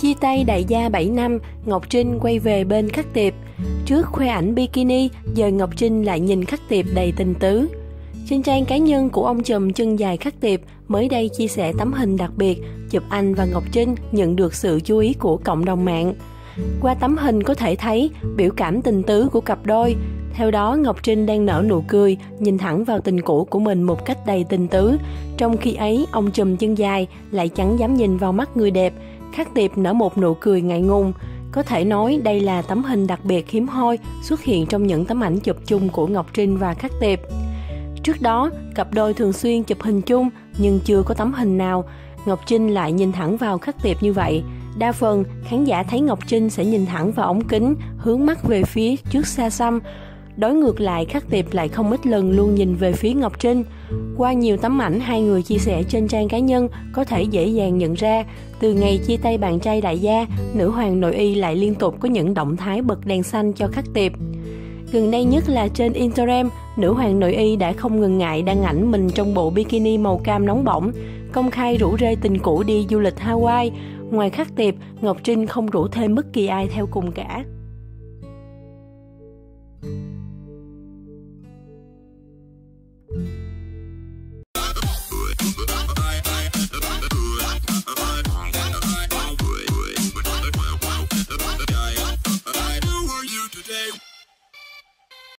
Chia tay đại gia 7 năm, Ngọc Trinh quay về bên Khắc Tiệp. Trước khoe ảnh bikini, giờ Ngọc Trinh lại nhìn Khắc Tiệp đầy tình tứ. Trên trang cá nhân của ông trùm chân dài Khắc Tiệp mới đây chia sẻ tấm hình đặc biệt chụp anh và Ngọc Trinh nhận được sự chú ý của cộng đồng mạng. Qua tấm hình có thể thấy biểu cảm tình tứ của cặp đôi. Theo đó, Ngọc Trinh đang nở nụ cười, nhìn thẳng vào tình cũ của mình một cách đầy tình tứ. Trong khi ấy, ông trùm chân dài lại chẳng dám nhìn vào mắt người đẹp. Khắc Tiệp nở một nụ cười ngại ngùng. Có thể nói đây là tấm hình đặc biệt hiếm hoi xuất hiện trong những tấm ảnh chụp chung của Ngọc Trinh và Khắc Tiệp. Trước đó, cặp đôi thường xuyên chụp hình chung nhưng chưa có tấm hình nào Ngọc Trinh lại nhìn thẳng vào Khắc Tiệp như vậy. Đa phần, khán giả thấy Ngọc Trinh sẽ nhìn thẳng vào ống kính, hướng mắt về phía trước xa xăm. Đối ngược lại, Khắc Tiệp lại không ít lần luôn nhìn về phía Ngọc Trinh. Qua nhiều tấm ảnh hai người chia sẻ trên trang cá nhân, có thể dễ dàng nhận ra, từ ngày chia tay bạn trai đại gia, nữ hoàng nội y lại liên tục có những động thái bật đèn xanh cho Khắc Tiệp. Gần đây nhất là trên Instagram, nữ hoàng nội y đã không ngần ngại đăng ảnh mình trong bộ bikini màu cam nóng bỏng, công khai rủ rê tình cũ đi du lịch Hawaii. Ngoài Khắc Tiệp, Ngọc Trinh không rủ thêm bất kỳ ai theo cùng cả.